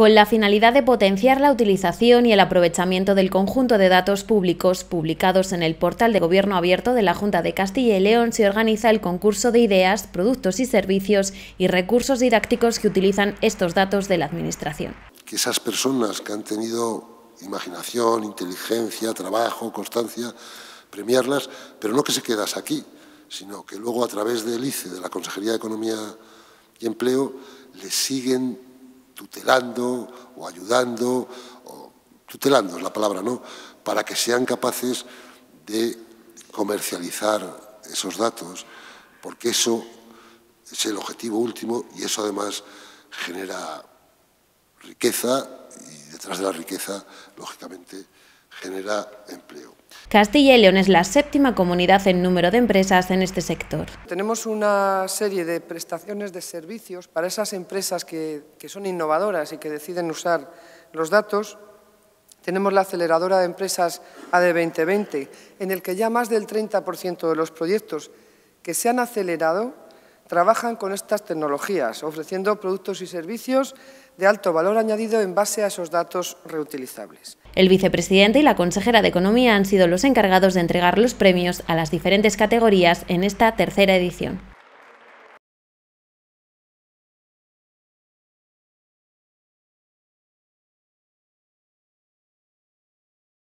con la finalidad de potenciar la utilización y el aprovechamiento del conjunto de datos públicos publicados en el portal de Gobierno Abierto de la Junta de Castilla y León, se organiza el concurso de ideas, productos y servicios y recursos didácticos que utilizan estos datos de la Administración. Que esas personas que han tenido imaginación, inteligencia, trabajo, constancia, premiarlas, pero no que se quedas aquí, sino que luego a través del ICE, de la Consejería de Economía y Empleo, les siguen tutelando o ayudando, o tutelando es la palabra, ¿no?, para que sean capaces de comercializar esos datos, porque eso es el objetivo último y eso además genera riqueza y detrás de la riqueza, lógicamente, genera empleo. Castilla y León es la séptima comunidad en número de empresas en este sector. Tenemos una serie de prestaciones de servicios para esas empresas que son innovadoras y que deciden usar los datos. Tenemos la aceleradora de empresas AD2020, en el que ya más del 30% de los proyectos que se han acelerado trabajan con estas tecnologías, ofreciendo productos y servicios de alto valor añadido en base a esos datos reutilizables. El vicepresidente y la consejera de Economía han sido los encargados de entregar los premios a las diferentes categorías en esta tercera edición.